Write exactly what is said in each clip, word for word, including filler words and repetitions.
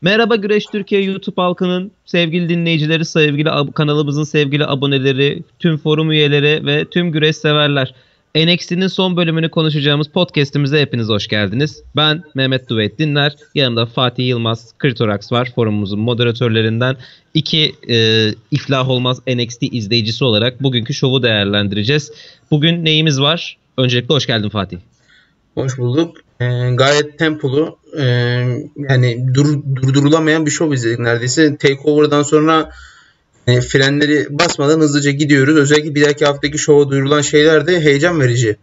Merhaba Güreş Türkiye YouTube halkının sevgili dinleyicileri, sevgili kanalımızın sevgili aboneleri, tüm forum üyeleri ve tüm güreş severler. N X T'nin son bölümünü konuşacağımız podcast'imize hepiniz hoş geldiniz. Ben Mehmet Dinler, yanımda Fatih Yılmaz, Kritorax var, forumumuzun moderatörlerinden. İki e, iflah olmaz N X T izleyicisi olarak bugünkü şovu değerlendireceğiz. Bugün neyimiz var? Öncelikle hoş geldin Fatih. Hoş bulduk. Ee, gayet tempolu, e, yani dur, durdurulamayan bir şov izledik neredeyse. Takeover'dan sonra e, frenleri basmadan hızlıca gidiyoruz. Özellikle bir dahaki haftaki şova duyurulan şeyler de heyecan verici.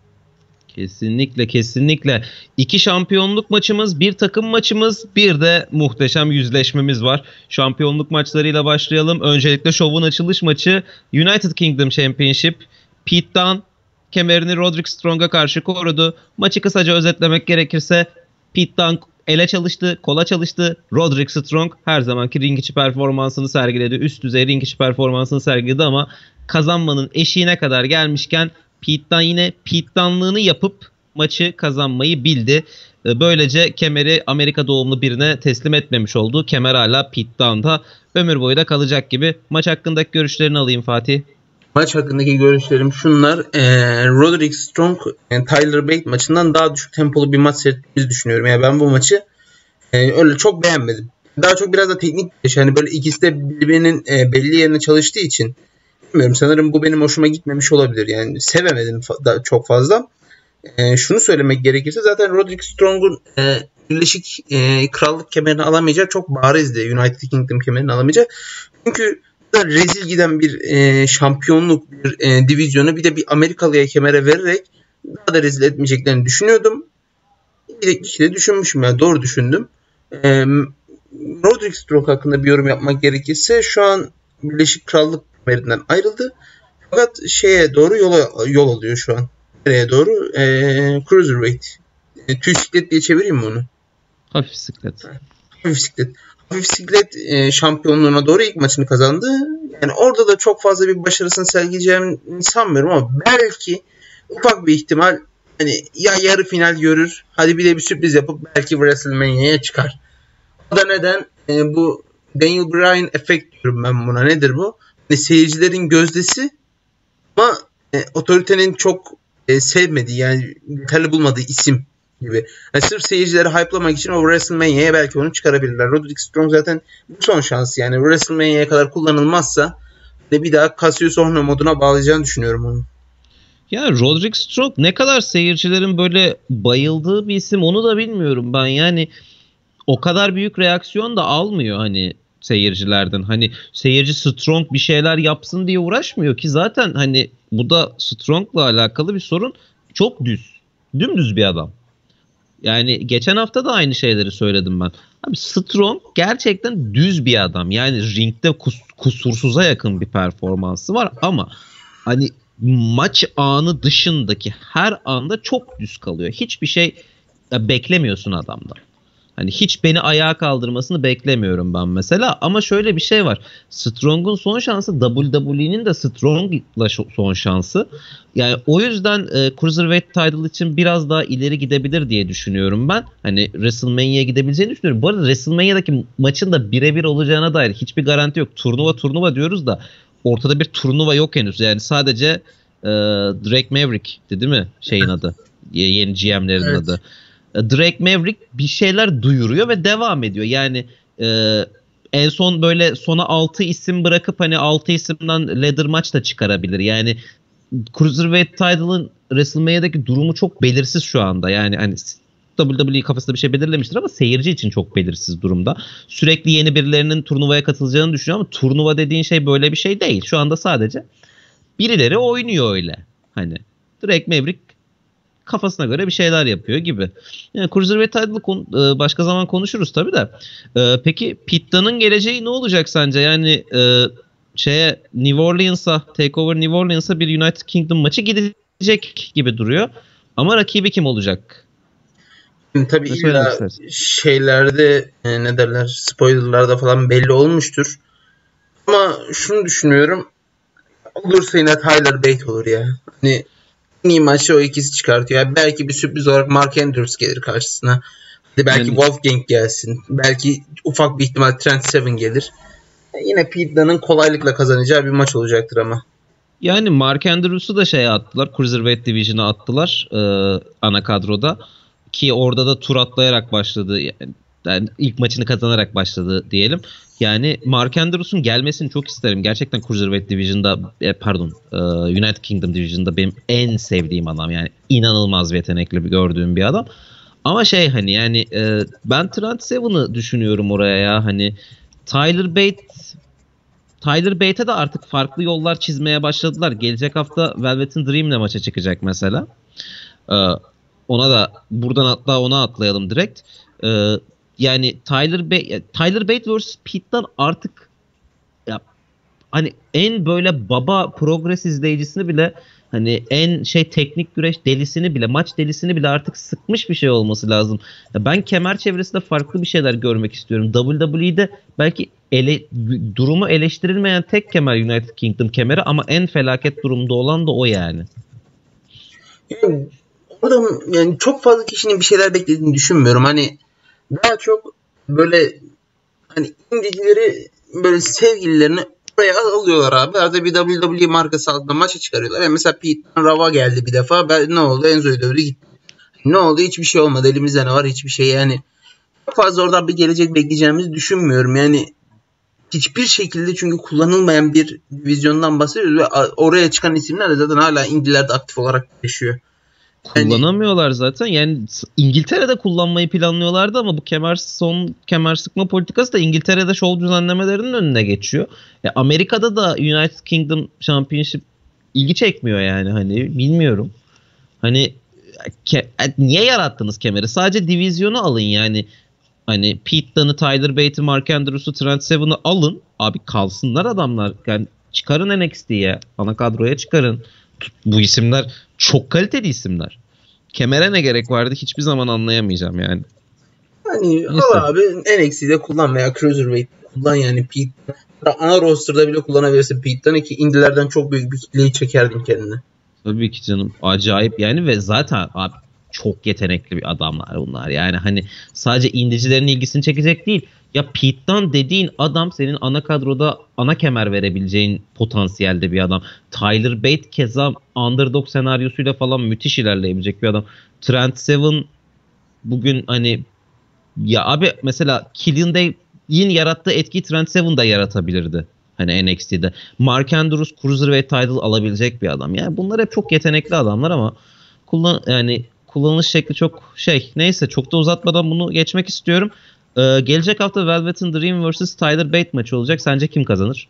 Kesinlikle kesinlikle. İki şampiyonluk maçımız, bir takım maçımız, bir de muhteşem yüzleşmemiz var. Şampiyonluk maçlarıyla başlayalım. Öncelikle şovun açılış maçı United Kingdom Championship. Pete Dunne kemerini Roderick Strong'a karşı korudu. Maçı kısaca özetlemek gerekirse Pete Dunne ele çalıştı, kola çalıştı. Roderick Strong her zamanki ring içi performansını sergiledi. Üst düzey ring içi performansını sergiledi ama kazanmanın eşiğine kadar gelmişken Pete Dunne yine Pete Dunne'lığını yapıp maçı kazanmayı bildi. Böylece kemeri Amerika doğumlu birine teslim etmemiş oldu. Kemer hala Pete Dunne'da, ömür boyu da kalacak gibi. Maç hakkındaki görüşlerini alayım Fatih. Maç hakkındaki görüşlerim şunlar. Ee, Roderick Strong, yani Tyler Bate maçından daha düşük tempolu bir maç seyrettiğimizi düşünüyorum. Yani ben bu maçı e, öyle çok beğenmedim. Daha çok biraz da teknik. Yani böyle ikisi de birbirinin e, belli yerine çalıştığı için bilmiyorum. Sanırım bu benim hoşuma gitmemiş olabilir. Yani sevemedim fa- da çok fazla. E, şunu söylemek gerekirse zaten Roderick Strong'un e, birleşik e, krallık kemerini alamayacak çok barizdi. United Kingdom kemerini alamayacak. Çünkü rezil giden bir e, şampiyonluk, bir e, divizyonu bir de bir Amerikalı'ya kemere vererek daha da rezil etmeyeceklerini düşünüyordum. İki de düşünmüşüm, yani doğru düşündüm. E, Roderick Strong hakkında bir yorum yapmak gerekirse şu an Birleşik Krallık kemerinden ayrıldı. Fakat şeye doğru yola, yol alıyor şu an. Nereye doğru? E, Cruiserweight. E, tüy siklet diye çevireyim mi onu? Hafif siklet. Hafif siklet. Bisiklet şampiyonluğuna doğru ilk maçını kazandı. Yani orada da çok fazla bir başarısını sergileyeceğimi sanmıyorum ama belki ufak bir ihtimal, hani ya yarı final görür, hadi bir de bir sürpriz yapıp belki WrestleMania'ya çıkar. O da neden? E, bu Daniel Bryan efekt diyorum ben buna. Nedir bu? Hani seyircilerin gözdesi ama e, otoritenin çok e, sevmediği, yani yeterli bulmadığı isim gibi. Yani sırf seyircileri hype'lamak için o WrestleMania'ya belki onu çıkarabilirler. Roderick Strong zaten bu son şansı, yani WrestleMania'ya kadar kullanılmazsa bir daha Cassius Ohno moduna bağlayacağını düşünüyorum onu. Ya Roderick Strong ne kadar seyircilerin böyle bayıldığı bir isim onu da bilmiyorum ben. Yani o kadar büyük reaksiyon da almıyor hani seyircilerden. Hani seyirci Strong bir şeyler yapsın diye uğraşmıyor ki zaten, hani bu da Strong'la alakalı bir sorun. Çok düz, dümdüz bir adam. Yani geçen hafta da aynı şeyleri söyledim ben. Abi Strong gerçekten düz bir adam. Yani ringde kus, kusursuza yakın bir performansı var ama hani maç anı dışındaki her anda çok düz kalıyor. Hiçbir şey beklemiyorsun adamdan. Hani hiç beni ayağa kaldırmasını beklemiyorum ben mesela. Ama şöyle bir şey var. Strong'un son şansı, W W E'nin de Strong'la son şansı. Yani o yüzden e, Cruiserweight title için biraz daha ileri gidebilir diye düşünüyorum ben. Hani WrestleMania'ya gidebileceğini düşünüyorum. Bu arada WrestleMania'daki maçın da birebir olacağına dair hiçbir garanti yok. Turnuva turnuva diyoruz da ortada bir turnuva yok henüz. Yani sadece e, Drake Maverick'ti değil mi şeyin adı? Yeni G M'lerin evet. adı. Drake Maverick bir şeyler duyuruyor ve devam ediyor. Yani e, en son böyle sona altı isim bırakıp hani altı isimden ladder maç da çıkarabilir. Yani Cruiserweight title'ın WrestleMania'daki durumu çok belirsiz şu anda. Yani hani W W E kafasında bir şey belirlemiştir ama seyirci için çok belirsiz durumda. Sürekli yeni birilerinin turnuvaya katılacağını düşünüyor ama turnuva dediğin şey böyle bir şey değil. Şu anda sadece birileri oynuyor öyle. Hani Drake Maverick kafasına göre bir şeyler yapıyor gibi. Yani Cruiserweight title'ı kon- başka zaman konuşuruz tabii de. Ee, peki Pete Dunne'ın geleceği ne olacak sence? Yani e, şeye New Orleans'a, Takeover New Orleans'a bir United Kingdom maçı gidecek gibi duruyor. Ama rakibi kim olacak? Şimdi tabii illa şeylerde e, ne derler, spoilerlarda falan belli olmuştur. Ama şunu düşünüyorum. Olursa yine Tyler Bate olur ya. Hani en iyi maçı o ikisi çıkartıyor. Yani belki bir sürpriz olarak Mark Andrews gelir karşısına. Belki yani, Wolfgang gelsin. Belki ufak bir ihtimal Trent Seven gelir. Yine Pete Dunne'ın kolaylıkla kazanacağı bir maç olacaktır ama. Yani Mark Andrews'u da şeye attılar. Cruiserweight Division'a attılar. E, ana kadroda. Ki orada da tur atlayarak başladı. Yani, yani ilk maçını kazanarak başladı diyelim. Yani Mark Andrews'un gelmesini çok isterim. Gerçekten Cruiserweight Division'da e, pardon e, United Kingdom Division'da benim en sevdiğim adam. Yani inanılmaz yetenekli bir, gördüğüm bir adam. Ama şey hani yani e, ben Trent Seven'ı düşünüyorum oraya ya. Hani Tyler Bate Tyler Bate'e de artık farklı yollar çizmeye başladılar. Gelecek hafta Velveteen Dream'le maça çıkacak mesela. Ee, ona da buradan hatta ona atlayalım direkt. Ee, yani Tyler Bate Tyler Bate vs Pete Dunne artık ya, hani en böyle baba progress izleyicisini bile hani en şey teknik güreş delisini bile maç delisini bile artık sıkmış bir şey olması lazım. Ya ben kemer çevresinde farklı bir şeyler görmek istiyorum. W W E'de belki ele, durumu eleştirilmeyen tek kemer United Kingdom kemeri ama en felaket durumda olan da o yani. Yani, adam, yani çok fazla kişinin bir şeyler beklediğini düşünmüyorum. Hani daha çok böyle hani indicileri böyle sevgililerini buraya alıyorlar abi. Arada bir W W E markası altında maça çıkarıyorlar. Yani mesela Pete'den Rava geldi bir defa. Ben, ne oldu? Enzo'yu dövdü gitti. Ne oldu? Hiçbir şey olmadı. Elimizde ne var? Hiçbir şey yani. Çok fazla oradan bir gelecek bekleyeceğimizi düşünmüyorum. Yani hiçbir şekilde çünkü kullanılmayan bir vizyondan bahsediyoruz. Ve oraya çıkan isimler de zaten hala İngilizlerde aktif olarak yaşıyor. Yani, kullanamıyorlar zaten. Yani İngiltere'de kullanmayı planlıyorlardı ama bu kemer son kemer sıkma politikası da İngiltere'de show düzenlemelerinin önüne geçiyor. E, Amerika'da da United Kingdom Championship ilgi çekmiyor yani hani bilmiyorum. Hani ke- niye yarattınız kemeri? Sadece divizyonu alın yani. Hani Pete Dunne'ı, Tyler Bate'i, Mark Andrews'u, Trent Seven'ı alın. Abi kalsınlar adamlar. Yani çıkarın N X T'ye. Ana kadroya çıkarın. Bu isimler çok kaliteli isimler. Kemere ne gerek vardı hiçbir zaman anlayamayacağım yani. Yani al abi N X T'de kullan veya Cruiserweight kullan yani Pete. Ana roster'da bile kullanabilirsin Pete'den ki indilerden çok büyük bir kitleyi çekerdin kendine. Tabii ki canım acayip yani ve zaten abi çok yetenekli bir adamlar bunlar. Yani hani sadece indicilerin ilgisini çekecek değil. Ya Pete'den dediğin adam senin ana kadroda ana kemer verebileceğin potansiyelde bir adam. Tyler Bate keza underdog senaryosuyla falan müthiş ilerleyebilecek bir adam. Trent Seven bugün hani ya abi mesela Killian Day'in yarattığı etkiyi Trent Seven de yaratabilirdi. Hani N X T'de. Mark Andrews Cruiserweight title alabilecek bir adam. Yani bunlar hep çok yetenekli adamlar ama kullan yani kullanılış şekli çok şey. Neyse çok da uzatmadan bunu geçmek istiyorum. Ee, gelecek hafta Velveteen Dream versus. Tyler Bate maçı olacak. Sence kim kazanır?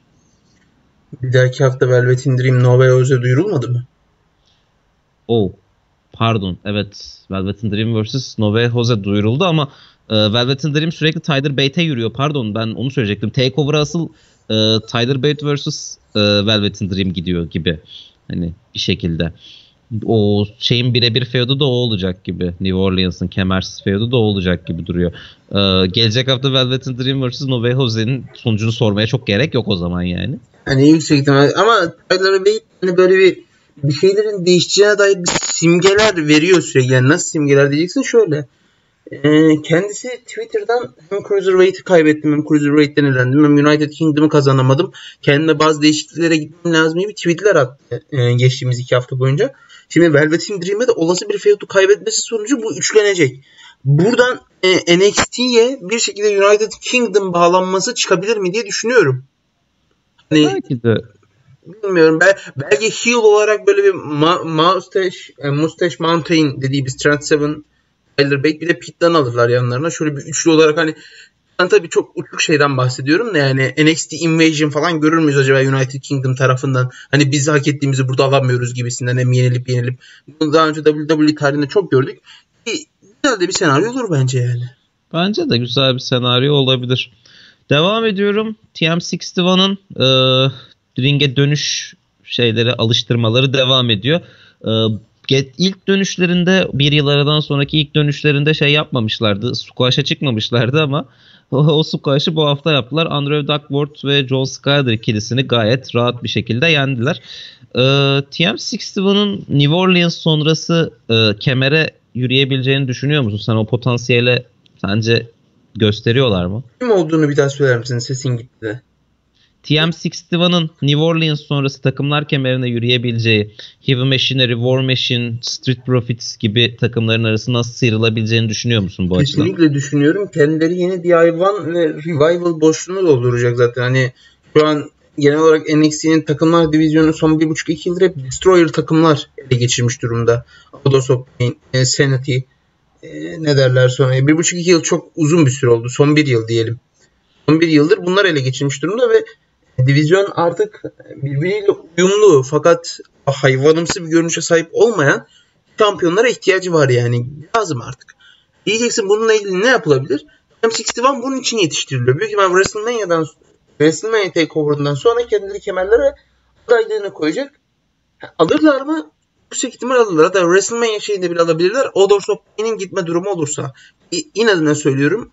Bir dahaki hafta Velveteen Dream No Way Jose duyurulmadı mı? Oh. Pardon. Evet. Velveteen Dream versus. No Way Jose duyuruldu ama e, Velveteen Dream sürekli Tyler Bate'e yürüyor. Pardon ben onu söyleyecektim. Takeover'a asıl e, Tyler Bate versus. E, Velveteen Dream gidiyor gibi. Hani bir şekilde. O şeyin birebir feudu da o olacak gibi. New Orleans'ın kemersiz feudu da o olacak gibi duruyor. Ee, gelecek hafta Velveteen Dream versus. No Way Jose'nin sonucunu sormaya çok gerek yok o zaman yani. Hani yüksek ihtimal ama Tyler Bate hani böyle bir bir şeylerin değişeceğine dair bir simgeler veriyor sürekli. Yani nasıl simgeler diyeceksin şöyle. Ee, kendisi Twitter'dan hem Cruiserweight'i kaybettim hem Cruiserweight'ten elendim hem United Kingdom'u kazanamadım. Kendime bazı değişikliklere gitmem lazım gibi tweetler attı ee, geçtiğimiz iki hafta boyunca. Şimdi Velveteen Dream'e de olası bir feud'u kaybetmesi sonucu bu üçlenecek. Buradan e, N X T'ye bir şekilde United Kingdom bağlanması çıkabilir mi diye düşünüyorum. Hani, belki de. Bilmiyorum. Bel- belki heel olarak böyle bir ma- Mustache, e, Mustache Mountain dediğimiz Trent Seven, Tyler Bate bir de Pete Dunne alırlar yanlarına. Şöyle bir üçlü olarak hani ben tabii çok uçuk şeyden bahsediyorum da yani N X T Invasion falan görür müyüz acaba United Kingdom tarafından? Hani biz hak ettiğimizi burada alamıyoruz gibisinden hem yenilip yenilip. Bunu daha önce W W E tarihinde çok gördük. Güzel de bir senaryo olur bence yani. Bence de güzel bir senaryo olabilir. Devam ediyorum. T M altmış bir'ın e, ringe dönüş şeyleri, alıştırmaları devam ediyor. E, İlk dönüşlerinde bir yıl aradan sonraki ilk dönüşlerinde şey yapmamışlardı. Squash'a çıkmamışlardı ama o, o squash'ı bu hafta yaptılar. Andrew Duckworth ve John Skyler ikilisini gayet rahat bir şekilde yendiler. Ee, T M altmış bir'ın New Orleans sonrası e, kemere yürüyebileceğini düşünüyor musun? Sen o potansiyele Sence gösteriyorlar mı? Kim olduğunu bir daha söyler misin? Sesin gitti. T M altmış'ın New Orleans sonrası takımlar kemerine yürüyebileceği, Heavy Machinery, War Machine, Street Profits gibi takımların arasında nasıl sıyrılabileceğini düşünüyor musun bu açıdan? Kesinlikle düşünüyorum. Kendileri yeni D I Y ve Revival boşluğunu dolduracak zaten. Hani şu an genel olarak N X T'nin takımlar divizyonu son bir buçuk iki yıldır hep Destroyer takımlar ele geçirmiş durumda. Outlaws of Pain, Sanity, ne derler sonra. bir buçuk iki yıl çok uzun bir süre oldu. Son bir yıl diyelim. Son bir yıldır bunlar ele geçirmiş durumda ve divizyon artık birbiriyle uyumlu fakat hayvanımsı bir görünüşe sahip olmayan şampiyonlara ihtiyacı var yani. Lazım artık. Diyeceksin bununla ilgili ne yapılabilir? M altmış bir bunun için yetiştiriliyor. Büyük ihtimalle WrestleMania'dan WrestleMania Takeover'ından sonra kendileri kemerlere adaylarını koyacak. Alırlar mı? Yüksek ihtimal alırlar. Hatta WrestleMania şeyinde bile alabilirler. O Dorsop'in gitme durumu olursa. İnadına söylüyorum.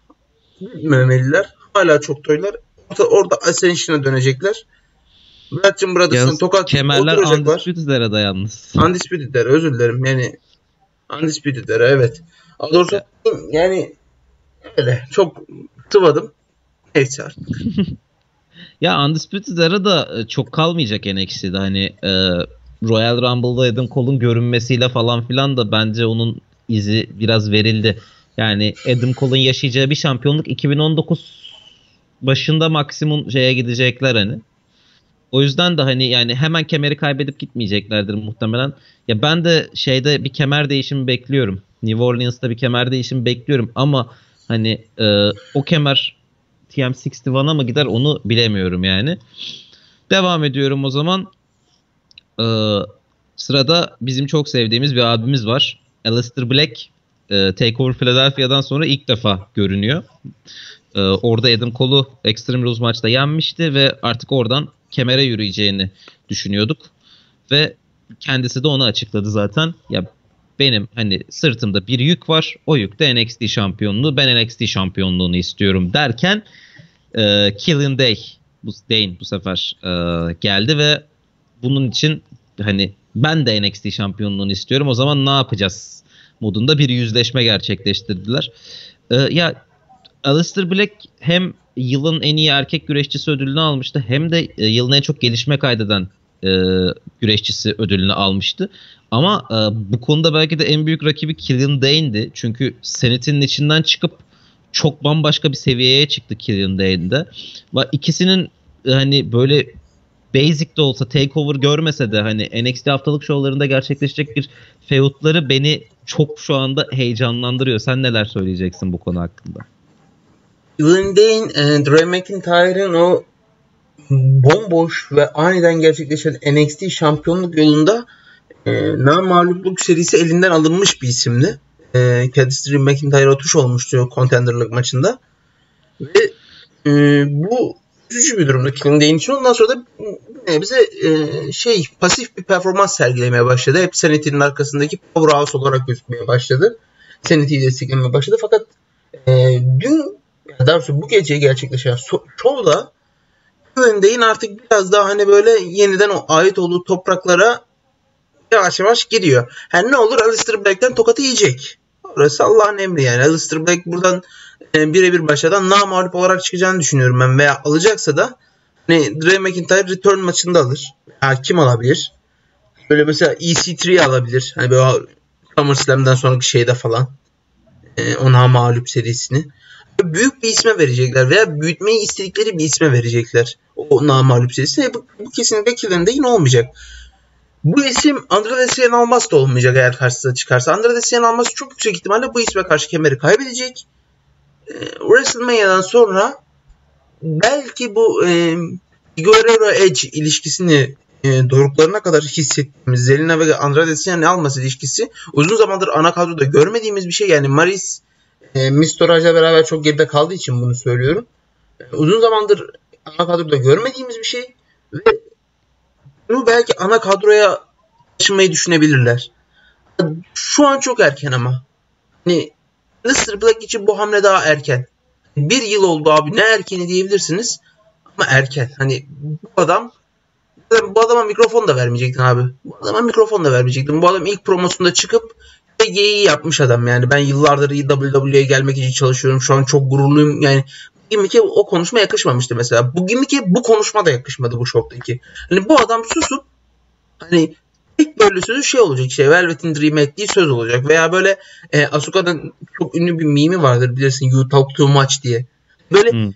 Memeliler. Hala çok toylar. Orada Ascension'a dönecekler. Bratcım Brothers'ın tokat kemerler Undisputed Era'da yalnız. Undisputed Era, özür dilerim. Yani Undisputed Era, evet. Dorsop yani öyle. Çok tıvadım. Neyse artık. Ya Undisputed Era da çok kalmayacak N X T'de. Hani e, Royal Rumble'da Adam Cole'un görünmesiyle falan filan da bence onun izi biraz verildi. Yani Adam Cole'un yaşayacağı bir şampiyonluk iki bin on dokuz başında maksimum şeye gidecekler hani. O yüzden de hani yani hemen kemeri kaybedip gitmeyeceklerdir muhtemelen. Ya ben de şeyde bir kemer değişimi bekliyorum. New Orleans'ta bir kemer değişimi bekliyorum ama hani e, o kemer T M altmış'a mı gider onu bilemiyorum yani. Devam ediyorum o zaman. Ee, sırada bizim çok sevdiğimiz bir abimiz var. Aleister Black e, Takeover Philadelphia'dan sonra ilk defa görünüyor. Ee, orada Adam Cole'u Extreme Rules maçta yenmişti ve artık oradan kemere yürüyeceğini düşünüyorduk. Ve kendisi de onu açıkladı zaten. Ya benim hani sırtımda bir yük var. O yük de N X T şampiyonluğu. Ben N X T şampiyonluğunu istiyorum derken e, Killing Day bu, Dane bu sefer e, geldi ve bunun için hani ben de N X T şampiyonluğunu istiyorum. O zaman ne yapacağız? Modunda bir yüzleşme gerçekleştirdiler. E, ya Aleister Black hem yılın en iyi erkek güreşçisi ödülünü almıştı hem de e, yılın en çok gelişme kaydeden e, güreşçisi ödülünü almıştı. Ama e, bu konuda belki de en büyük rakibi Killian Dane'di. Çünkü Sanity'nin içinden çıkıp çok bambaşka bir seviyeye çıktı Killian Dane'de. Ve ikisinin e, hani böyle basic de olsa takeover görmese de hani N X T haftalık şovlarında gerçekleşecek bir feudları beni çok şu anda heyecanlandırıyor. Sen neler söyleyeceksin bu konu hakkında? Killian Dane, Drew McIntyre'ın o bomboş ve aniden gerçekleşen N X T şampiyonluk yolunda e, na-mağlupluk serisi elinden alınmış bir isimdi. E, kendisi Drew McIntyre'a tuş olmuştu contenderlık maçında. Ve e, bu üzücü bir durumda Killian Dane için. Ondan sonra da e, bize e, şey pasif bir performans sergilemeye başladı. Hep Sanity'nin arkasındaki powerhouse olarak gözükmeye başladı. Sanity'yi desteklemeye başladı. Fakat e, dün daha bu gece gerçekleşen şovda Killian Dane artık biraz daha hani böyle yeniden o ait olduğu topraklara yavaş yavaş giriyor. Her ne olur Aleister Black'ten tokatı yiyecek. Orası Allah'ın emri yani. Aleister Black buradan e, birebir başladan namağlup olarak çıkacağını düşünüyorum ben. Veya alacaksa da hani Drew McIntyre return maçında alır. Ya, kim alabilir? Böyle mesela E C üç alabilir. Hani böyle SummerSlam'dan sonraki şeyde falan. E, ona mağlup serisini. Büyük bir isme verecekler veya büyütmeyi istedikleri bir isme verecekler. O namağlup serisi. Bu, bu kesinlikle Killian'da yine olmayacak. Bu isim Andrade Almas da olmayacak eğer karşısına çıkarsa. Andrade Almas çok yüksek ihtimalle bu isme karşı kemeri kaybedecek. E, WrestleMania'dan sonra belki bu e, Guerrero Edge ilişkisini e, doruklarına kadar hissettiğimiz Zelina Vega Andrade Almas ilişkisi uzun zamandır ana kadroda görmediğimiz bir şey. Yani Maris E, Mistoraj'la beraber çok geride kaldığı için bunu söylüyorum. E, uzun zamandır ana kadroda görmediğimiz bir şey ve bunu belki ana kadroya taşımayı düşünebilirler. Şu an çok erken ama. Hani Aleister Black için bu hamle daha erken. Bir yıl oldu abi, ne erkeni diyebilirsiniz ama erken. Hani bu adam bu adama mikrofon da vermeyecektin abi. Bu adama mikrofon da vermeyecektin. Bu adam ilk promosunda çıkıp G G'yi yapmış adam yani. Ben yıllardır W W E'ye gelmek için çalışıyorum. Şu an çok gururluyum. Yani bu gimmick'e o konuşma yakışmamıştı mesela. Bu gimmick'e bu konuşma da yakışmadı bu şorttaki. Hani bu adam susup hani tek böyle sözü şey olacak şey. Velveteen Dream ettiği söz olacak. Veya böyle e, Asuka'dan çok ünlü bir mimi vardır bilirsin. You talk too much diye. Böyle hmm.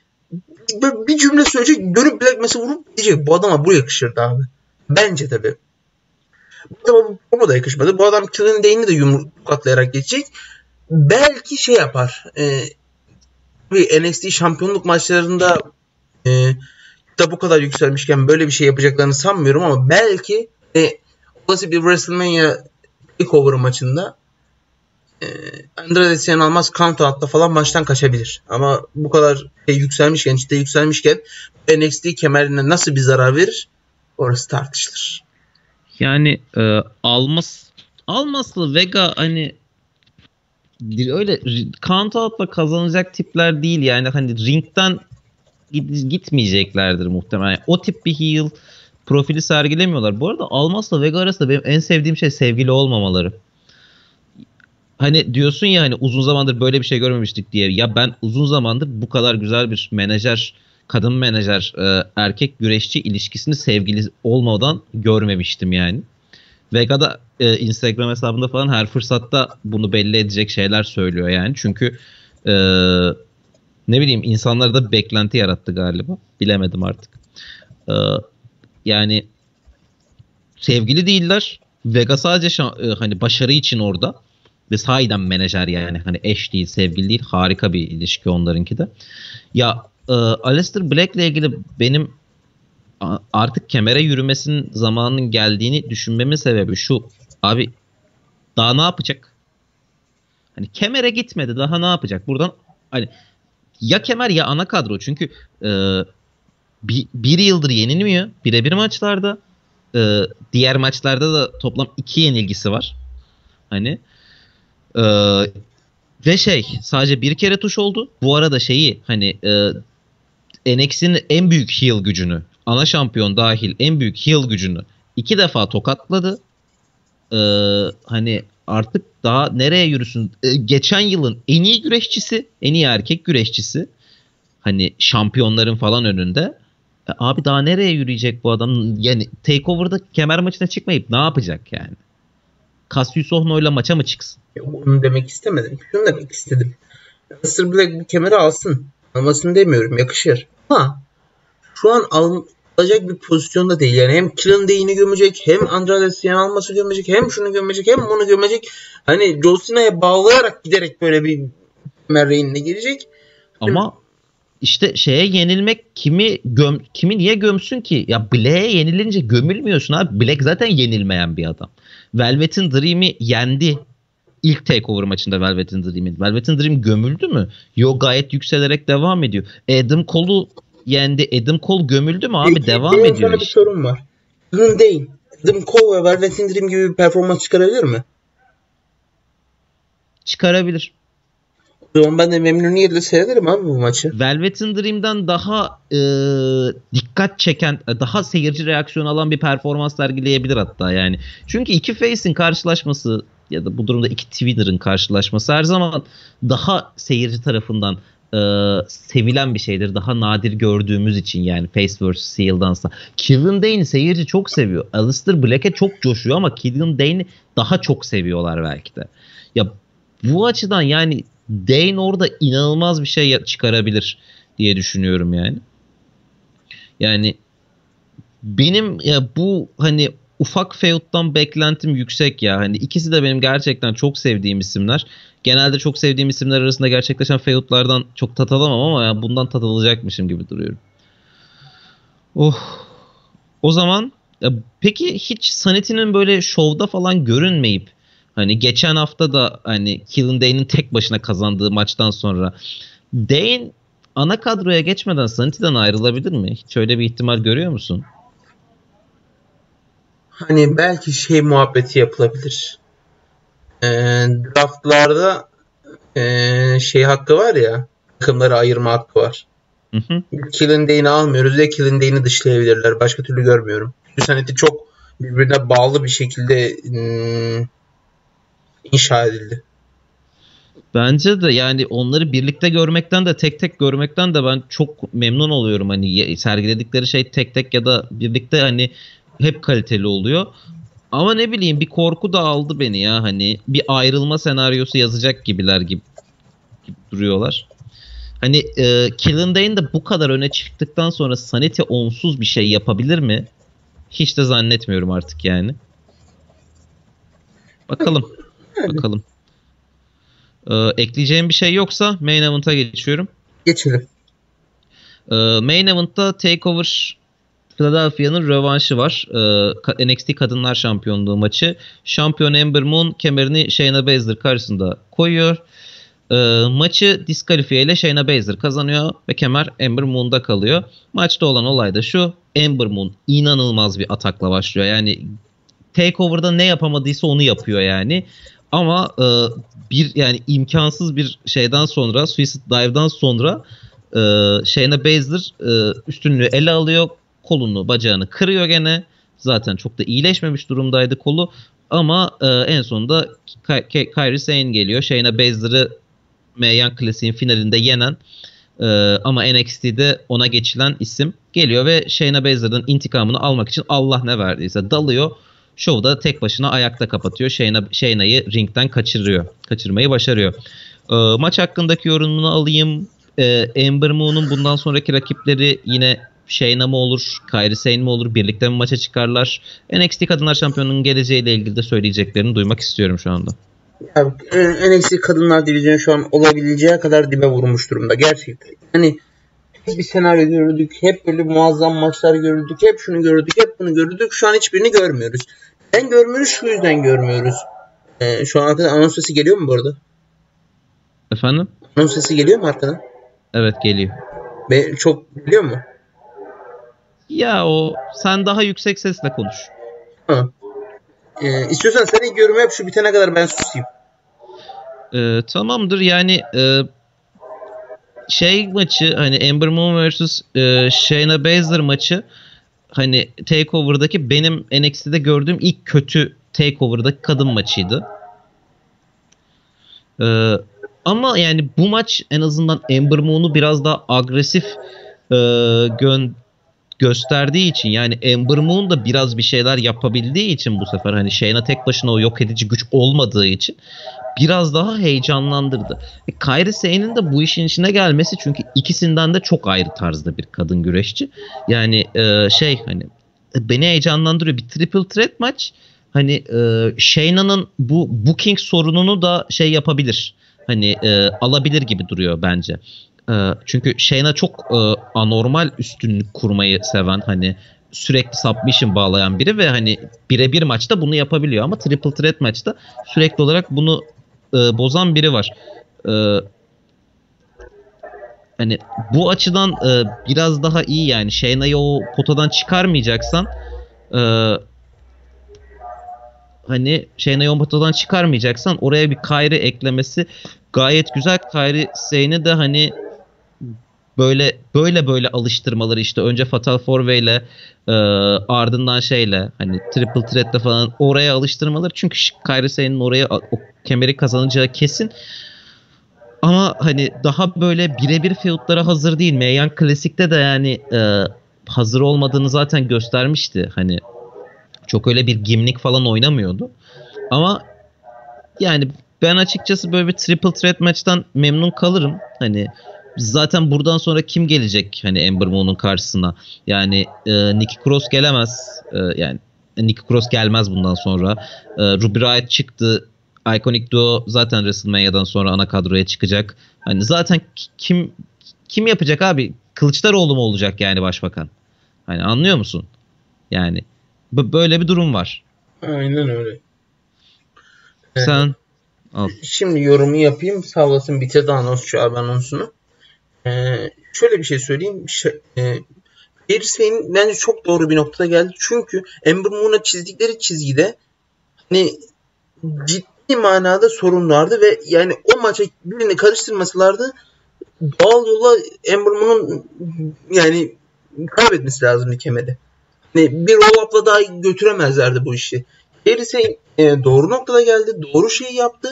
bir, bir cümle söyleyecek. Dönüp Black Mesa vurup diyecek. Bu adama bu yakışırdı abi. Bence tabii. Bu promo da yakışmadı. Bu adam kılın değini de yumruklayarak geçecek. Belki şey yapar. E, N X T şampiyonluk maçlarında e, da bu kadar yükselmişken böyle bir şey yapacaklarını sanmıyorum ama belki e, olası bir WrestleMania takeover maçında e, Andrade Almas countout falan maçtan kaçabilir. Ama bu kadar şey yükselmişken, işte yükselmişken N X T kemerine nasıl bir zarar verir? Orası tartışılır. Yani e, Almas Almas'la Vega hani öyle count out'la kazanacak tipler değil yani hani ringden git, gitmeyeceklerdir muhtemelen. Yani o tip bir heel profili sergilemiyorlar. Bu arada Almas'la Vega arasında benim en sevdiğim şey sevgili olmamaları. Hani diyorsun ya hani uzun zamandır böyle bir şey görmemiştik diye. Ya ben uzun zamandır bu kadar güzel bir menajer kadın menajer, erkek güreşçi ilişkisini sevgili olmadan görmemiştim yani. Vega'da Instagram hesabında falan her fırsatta bunu belli edecek şeyler söylüyor yani. Çünkü ne bileyim insanlarda beklenti yarattı galiba. Bilemedim artık. Yani sevgili değiller. Vega sadece hani başarı için orada. Ve sahiden menajer yani. Hani eş değil, sevgili değil. Harika bir ilişki onlarınki de. Ya E, Aleister Black'le ilgili benim artık kemere yürümesinin zamanının geldiğini düşünmemin sebebi şu. Abi daha ne yapacak? Hani kemere gitmedi. Daha ne yapacak? Buradan hani ya kemer ya ana kadro. Çünkü e, bir, bir yıldır yenilmiyor. Birebir maçlarda. E, diğer maçlarda da toplam iki yenilgisi var. Hani e, ve şey sadece bir kere tuş oldu. Bu arada şeyi hani e, N X T'nin en büyük heel gücünü, ana şampiyon dahil en büyük heel gücünü iki defa tokatladı. E, hani artık daha nereye yürüsün? E, geçen yılın en iyi güreşçisi, en iyi erkek güreşçisi hani şampiyonların falan önünde. E, abi daha nereye yürüyecek bu adam? Yani takeover'da kemer maçına çıkmayıp ne yapacak yani? Cassius Ohno'yla maça mı çıksın? Onu demek istemedim. Şunu demek istedim. Aleister Black bu kemeri alsın. Almasını demiyorum. Yakışır. Ama şu an alacak bir pozisyonda değil. Yani hem Killian Dane'i gömecek, hem Andrade Siyan'ı alması gömecek, hem şunu gömecek, hem bunu gömecek. Hani John Cena'ya bağlayarak giderek böyle bir kemer reyine girecek. Ama işte şeye yenilmek kimi göm, kimi niye gömsün ki? Ya Black'e yenilince gömülmüyorsun abi. Black zaten yenilmeyen bir adam. Velveteen Dream'i yendi. İlk takeover maçında Velveteen Dream'in. Velveteen Dream gömüldü mü? Yo gayet yükselerek devam ediyor. Adam Cole'u yendi. Adam Cole gömüldü mü abi? E, devam ediyor. Benim sana bir sorun var. Bunun değil. Adam Cole ve Velveteen Dream gibi bir performans çıkarabilir mi? Çıkarabilir. O zaman ben de memnuniyetle seyrederim abi bu maçı. Velveteen Dream'den daha e, dikkat çeken, daha seyirci reaksiyonu alan bir performans sergileyebilir hatta yani. Çünkü iki face'in karşılaşması ya da bu durumda iki twinner'ın karşılaşması her zaman daha seyirci tarafından e, sevilen bir şeydir. Daha nadir gördüğümüz için yani face versus heel'dansa. Killian Dane'i seyirci çok seviyor. Aleister Black'e çok coşuyor ama Killian Dane'i daha çok seviyorlar belki de. Ya bu açıdan yani Dane orada inanılmaz bir şey çıkarabilir diye düşünüyorum yani. Yani benim ya bu hani ufak feud'dan beklentim yüksek ya. Hani ikisi de benim gerçekten çok sevdiğim isimler. Genelde çok sevdiğim isimler arasında gerçekleşen feud'lardan çok tat alamam ama ya bundan tat alacakmışım gibi duruyorum. Oh. O zaman ya peki hiç Sanity'nin böyle şovda falan görünmeyip hani geçen hafta da hani Killian Dane'in tek başına kazandığı maçtan sonra Dane ana kadroya geçmeden Sanity'den ayrılabilir mi? Hiç öyle bir ihtimal görüyor musun? Hani belki şey muhabbeti yapılabilir. E, draftlarda e, şey hakkı var ya, takımları ayırma hakkı var. Hı hı. Killian Dane'i almıyoruz ya, Killian Dane'i dışlayabilirler. Başka türlü görmüyorum. Sanity çok birbirine bağlı bir şekilde ıı, inşa edildi. Bence de yani onları birlikte görmekten de tek tek görmekten de ben çok memnun oluyorum. Hani sergiledikleri şey tek tek ya da birlikte hani hep kaliteli oluyor. Ama ne bileyim bir korku da aldı beni ya, hani bir ayrılma senaryosu yazacak gibiler gibi, gibi duruyorlar. Hani e, Killian Dane'in de bu kadar öne çıktıktan sonra Sanity onsuz bir şey yapabilir mi? Hiç de zannetmiyorum artık yani. Bakalım. Evet. Bakalım. Ee, ekleyeceğim bir şey yoksa Main Event'a geçiyorum. Geçelim. Ee, Main Event'ta Takeover Philadelphia'nın rövanşı var. Ee, N X T Kadınlar Şampiyonluğu maçı. Şampiyon Ember Moon kemerini Shayna Baszler karşısında koyuyor. Ee, maçı diskalifiye ile Shayna Baszler kazanıyor ve kemer Ember Moon'da kalıyor. Maçta olan olay da şu: Ember Moon inanılmaz bir atakla başlıyor. Yani Takeover'da ne yapamadıysa onu yapıyor yani. Ama e, bir yani imkansız bir şeyden sonra, Suicide Dive'dan sonra e, Shayna Baszler e, üstünlüğü ele alıyor. Kolunu, bacağını kırıyor gene. Zaten çok da iyileşmemiş durumdaydı kolu. Ama e, en sonunda Kairi Kay Sane geliyor. Shayna Baszler'ı Mayan Klasik'in finalinde yenen e, ama N X T'de ona geçilen isim geliyor ve Shayna Baszler'ın intikamını almak için Allah ne verdiyse dalıyor. Şovu da tek başına ayakta kapatıyor. Shayna, Shayna'yı ringden kaçırıyor. Kaçırmayı başarıyor. E, maç hakkındaki yorumunu alayım. E, Ember Moon'un bundan sonraki rakipleri yine Shayna mı olur, Kairi Sane mi olur, birlikte mi maça çıkarlar? N X T Kadınlar Şampiyonu'nun geleceğiyle ilgili de söyleyeceklerini duymak istiyorum şu anda. Yani N X T Kadınlar Divizyonu şu an olabileceği kadar dibe vurmuş durumda gerçekten. Hani hep bir senaryo gördük, hep böyle muazzam maçlar gördük, hep şunu gördük, hep bunu gördük. Şu an hiçbirini görmüyoruz. Ben görmüyoruz, şu yüzden görmüyoruz. Ee, şu an arkadan anons sesi geliyor mu bu arada? Efendim? Anons sesi geliyor mu arkadan? Evet, geliyor. Ve çok geliyor mu? Ya o sen daha yüksek sesle konuş. Ha. Ee, istiyorsan sen ilk yorumu yap, şu bitene kadar ben susayım. Ee, tamamdır yani e, şey maçı hani Ember Moon versus E, Shayna Baszler maçı hani Takeover'daki benim N X T'de gördüğüm ilk kötü Takeover'daki kadın maçıydı. Ee, ama yani bu maç en azından Ember Moon'u biraz daha agresif e, gön gösterdiği için, yani Ember Moon da biraz bir şeyler yapabildiği için bu sefer hani Shayna tek başına o yok edici güç olmadığı için biraz daha heyecanlandırdı. E, Kairi Sane'in de bu işin içine gelmesi, çünkü ikisinden de çok ayrı tarzda bir kadın güreşçi. Yani e, şey hani beni heyecanlandırıyor. Bir triple threat maç hani e, Shayna'nın bu booking sorununu da şey yapabilir. Hani e, alabilir gibi duruyor bence. Çünkü Shayna çok e, anormal üstünlük kurmayı seven, hani sürekli submission bağlayan biri ve hani birebir maçta bunu yapabiliyor ama triple threat maçta sürekli olarak bunu e, bozan biri var. E, hani bu açıdan e, biraz daha iyi yani Shayna'yı o potadan çıkarmayacaksan e, hani Shayna'yı o potadan çıkarmayacaksan oraya bir Kairi eklemesi gayet güzel. Kairi Sane'i de hani Böyle böyle böyle alıştırmaları, işte önce Fatal Four Way ile e, ardından şeyle hani Triple Threat'le falan oraya alıştırmaları. Çünkü Kairi Sane'in oraya o kemeri kazanacağı kesin. Ama hani daha böyle birebir feudlara hazır değil. Mayan Classic'te de yani e, hazır olmadığını zaten göstermişti. Hani çok öyle bir gimlik falan oynamıyordu. Ama yani ben açıkçası böyle bir Triple Threat maçtan memnun kalırım. Hani zaten buradan sonra kim gelecek hani Ember Moon'un karşısına? Yani e, Nikki Cross gelemez. E, yani Nikki Cross gelmez bundan sonra. E, Ruby Riott çıktı. Iconic Duo zaten WrestleMania'dan sonra ana kadroya çıkacak. Hani zaten kim kim yapacak abi? Kılıçdaroğlu mu olacak yani başbakan? Hani anlıyor musun? Yani böyle bir durum var. Aynen öyle. Sen al. Şimdi yorumu yapayım. Sağ olasın bitirdi anonsçu abi anonsunu. Ee, şöyle bir şey söyleyeyim. Şey, e, Kairi Sane bence çok doğru bir noktada geldi. Çünkü Ember Moon'a çizdikleri çizgide hani ciddi manada sorun vardı ve yani o maça birini karıştırmasalardı doğal yolla Ember Moon'un yani kaybetmesi lazımdı kemeri. Hani bir roll up'la daha götüremezlerdi bu işi. Kairi'si e, doğru noktada geldi. Doğru şeyi yaptı.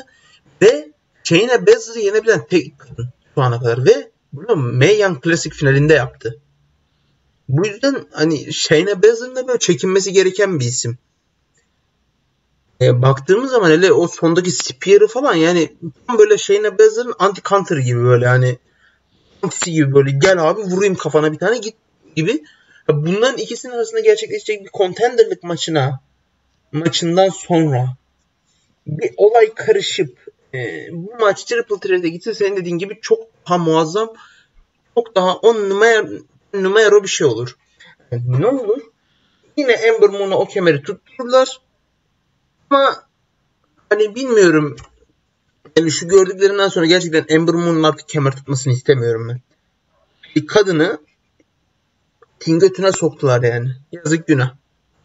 Ve Shayna Baszler'ı yenebilen tek kadın şu ana kadar. Ve bunu Mae Young Classic finalinde yaptı. Bu yüzden hani Shayna Baszler'ın da böyle çekinmesi gereken bir isim. E, baktığımız zaman hele o sondaki Spear'ı falan, yani tam böyle Shayna Baszler'ın anti-counter gibi, böyle hani anti gibi, böyle gel abi vurayım kafana bir tane git gibi. Bunların ikisinin arasında gerçekleşecek bir contenderlık maçına maçından sonra bir olay karışıp e, bu maç Triple Threat'e gitse, senin dediğin gibi çok daha muazzam, çok daha on numara numara bir şey olur. Yani ne olur? Yine Ember Moon'a o kemeri tuttururlar. Ama hani bilmiyorum. Yani şu gördüklerinden sonra gerçekten Ember Moon'un artık kemer tutmasını istemiyorum ben. Bir kadını götüne soktular yani. Yazık günah.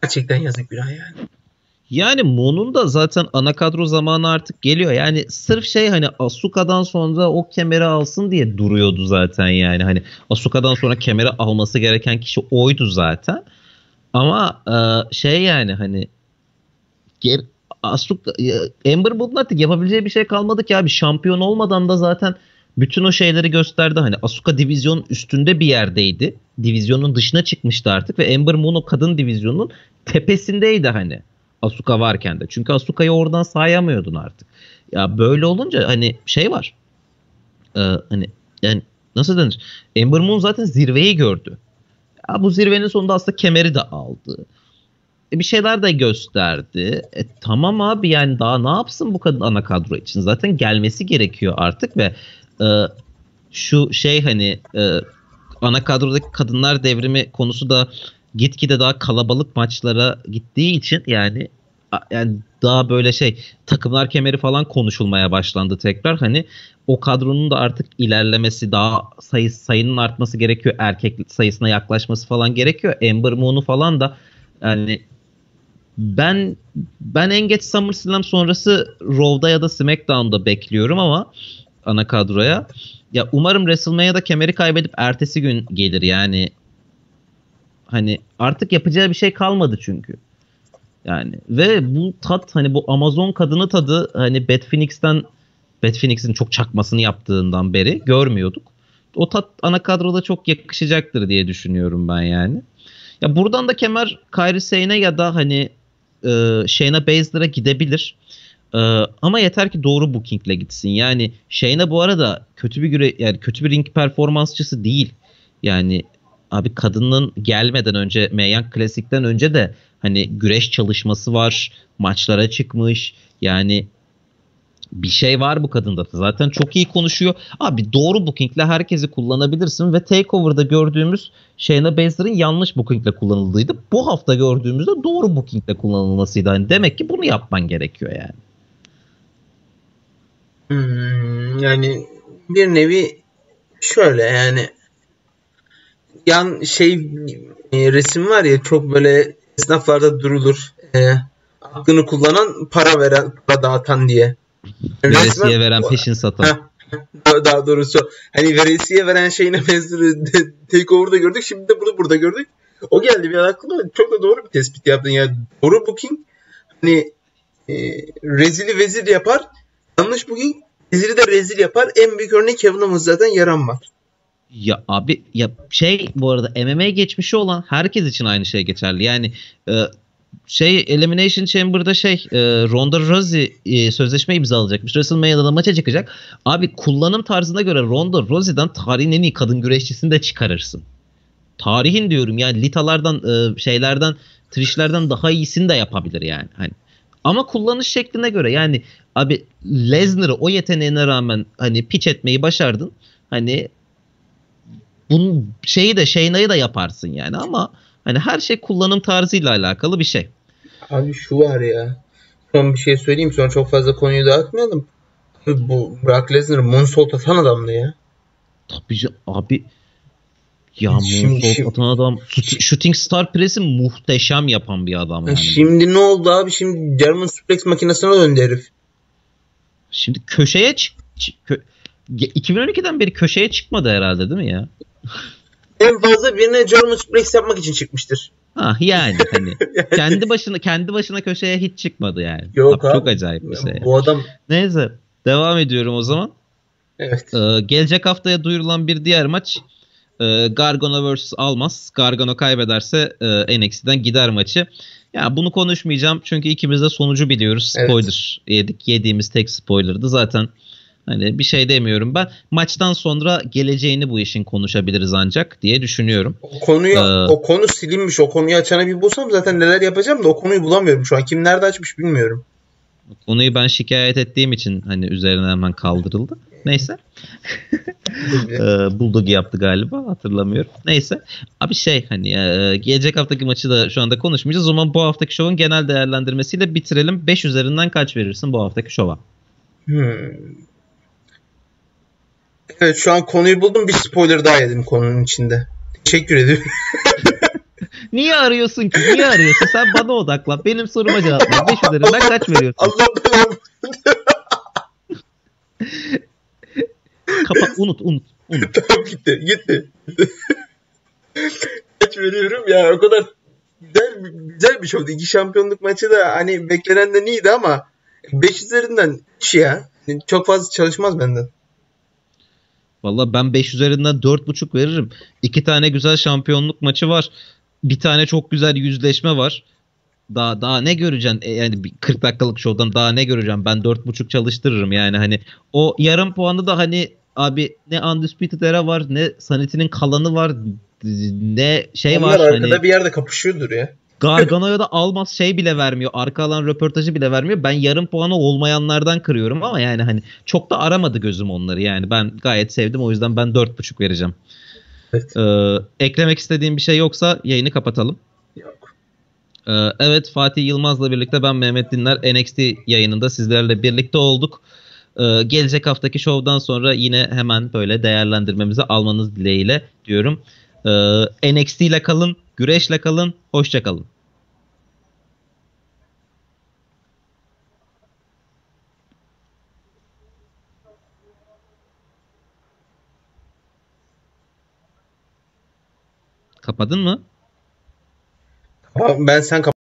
Gerçekten yazık günah yani. Yani Moon'un da zaten ana kadro zamanı artık geliyor. Yani sırf şey, hani Asuka'dan sonra o kemeri alsın diye duruyordu zaten yani. Hani Asuka'dan sonra kemeri alması gereken kişi oydu zaten. Ama e, şey yani hani ger- Asuka, Ember Moon'un artık yapabileceği bir şey kalmadı ki abi. Şampiyon olmadan da zaten bütün o şeyleri gösterdi. Hani Asuka divizyonun üstünde bir yerdeydi. Divizyonun dışına çıkmıştı artık ve Ember Moon o kadın divizyonunun tepesindeydi hani Asuka varken de. Çünkü Asuka'yı oradan sayamıyordun artık. Ya böyle olunca hani şey var. Ee, hani yani nasıl denir? Ember Moon zaten zirveyi gördü. Ya bu zirvenin sonunda aslında kemeri de aldı. E bir şeyler de gösterdi. E tamam abi, yani daha ne yapsın bu kadın ana kadro için? Zaten gelmesi gerekiyor artık ve Ee, şu şey hani e, ana kadrodaki kadınlar devrimi konusu da gitgide daha kalabalık maçlara gittiği için yani a, yani daha böyle şey takımlar kemeri falan konuşulmaya başlandı tekrar. Hani o kadronun da artık ilerlemesi, daha sayı, sayının artması gerekiyor, erkek sayısına yaklaşması falan gerekiyor. Ember Moon'u falan da yani ben ben en geç SummerSlam sonrası Raw'da ya da SmackDown'da bekliyorum ama ana kadroya. Ya umarım WrestleMania'da kemeri kaybedip ertesi gün gelir yani. Hani artık yapacağı bir şey kalmadı çünkü. Yani ve bu tat, hani bu Amazon kadını tadı, hani Beth Phoenix'ten Beth Phoenix'in çok çakmasını yaptığından beri görmüyorduk. O tat ana kadroda çok yakışacaktır diye düşünüyorum ben yani. Ya buradan da kemer Kairi Sane'e ya da hani e, Shayna Baszler'a gidebilir. Ee, ama yeter ki doğru bookingle gitsin. Yani Shayna bu arada kötü bir güre, yani kötü bir ring performansçısı değil. Yani abi kadının gelmeden önce Mae Young Classic'ten önce de hani güreş çalışması var, maçlara çıkmış. Yani bir şey var bu kadında da. Zaten çok iyi konuşuyor. Abi doğru bookingle herkesi kullanabilirsin ve Takeover'da gördüğümüz Shayna Baszler'ın yanlış bookingle kullanıldıydı. Bu hafta gördüğümüzde doğru bookingle kullanılmasıydı. Yani demek ki bunu yapman gerekiyor yani. Hmm, yani bir nevi şöyle yani yan şey e, resim var ya, çok böyle esnaflarda durulur, e, aklını kullanan para veren, para dağıtan diye. Veresiye veren peşin satan. Heh, daha doğrusu hani veresiye veren Shayna Baszler'ı Takeover'da gördük, şimdi de bunu burada gördük. O geldi bir aklıma, çok da doğru bir tespit yaptın ya. Yani doğru booking hani e, rezili vezir yapar. Yanlış bugün rezili de rezil yapar. En büyük örneği Kevin Owens, zaten yaran var. Ya abi ya şey bu arada M M A geçmişi olan herkes için aynı şey geçerli. Yani e, şey Elimination Chamber'da şey e, Ronda Rousey e, sözleşme imzalayacakmış. WrestleMania'da da maça çıkacak. Abi kullanım tarzına göre Ronda Rousey'den tarihin en iyi kadın güreşçisini de çıkarırsın. Tarihin diyorum yani, litalardan e, şeylerden trişlerden daha iyisini de yapabilir yani. Hani ama kullanış şekline göre yani abi Lesnar'ı o yeteneğine rağmen hani piç etmeyi başardın. Hani bunun şeyi de Shayna'yı da yaparsın yani, ama hani her şey kullanım tarzıyla alakalı bir şey. Abi şu var ya. Son bir şey söyleyeyim, sonra çok fazla konuyu dağıtmayalım. Bu Brock Lesnar moonsault atan adamdı ya. Tabii canım abi. Ya moonsault atan adam, Shooting Star Press'i muhteşem yapan bir adam yani. Şimdi ne oldu abi? Şimdi German Suplex makinesine döndü herif. Şimdi köşeye çık... Kö- iki bin on ikiden beri köşeye çıkmadı herhalde değil mi ya? En fazla birine German Suplex yapmak için çıkmıştır. Ah yani hani yani... kendi başına kendi başına köşeye hiç çıkmadı yani. Yok abi, çok acayip bir şey. Bu yani. Adam. Neyse, devam ediyorum o zaman. Evet. Ee, gelecek haftaya duyurulan bir diğer maç e, Gargano versus. Almas. Gargano kaybederse e, N X T'den gider maçı. Ya bunu konuşmayacağım çünkü ikimiz de sonucu biliyoruz. Spoiler evet. yedik. Yediğimiz tek spoiler'dı zaten. Hani bir şey demiyorum ben. Maçtan sonra geleceğini bu işin konuşabiliriz ancak diye düşünüyorum. O konuyu ee, o konu silinmiş. O konuyu açana bir bulsam zaten neler yapacağım da o konuyu bulamıyorum şu an. Kim nerede açmış bilmiyorum. Konuyu ben şikayet ettiğim için hani üzerine hemen kaldırıldı. Neyse. Bulldog yaptı galiba, hatırlamıyorum. Neyse. Abi şey hani gelecek haftaki maçı da şu anda konuşmayacağız. O zaman bu haftaki şovun genel değerlendirmesiyle bitirelim. beş üzerinden kaç verirsin bu haftaki şova? Hmm. Evet, şu an konuyu buldum. Bir spoiler daha yedim konunun içinde. Teşekkür ediyorum. Niye arıyorsun ki? Niye arıyorsun? Sen bana odaklan. Benim soruma cevap ver. beş üzerinden kaç veriyorsun? Allah'ım. Kapat. Unut. Unut. unut. Tamam, gitti. Gitti. Kaç veriyorum? Ya o kadar güzel, güzel bir şovdu. İki şampiyonluk maçı da hani beklenenden iyiydi ama beş üzerinden üç ya. Çok fazla çalışmaz benden. Valla ben beş üzerinden dört buçuk veririm. İki tane güzel şampiyonluk maçı var. Bir tane çok güzel yüzleşme var. Daha daha ne göreceksin? Yani kırk dakikalık şovdan daha ne göreceğim? Ben dört buçuk çalıştırırım yani hani. O yarım puanı da hani abi ne Undisputed Era var, ne Sanity'nin kalanı var, ne şey onlar var. Onlar arkada hani, bir yerde kapışıyordur ya. Gargano'ya da Almas şey bile vermiyor. Arka alan röportajı bile vermiyor. Ben yarım puanı olmayanlardan kırıyorum ama yani hani çok da aramadı gözüm onları yani. Ben gayet sevdim, o yüzden ben dört buçuk vereceğim. Evet. Ee, eklemek istediğim bir şey yoksa yayını kapatalım. Yok. Ee, evet, Fatih Yılmaz'la birlikte ben Mehmet Dinler N X T yayınında sizlerle birlikte olduk. Ee, gelecek haftaki şovdan sonra yine hemen böyle değerlendirmemizi almanız dileğiyle diyorum. Ee, N X T ile kalın, güreşle kalın, hoşça kalın. Kapadın mı? Ben sen kapattım.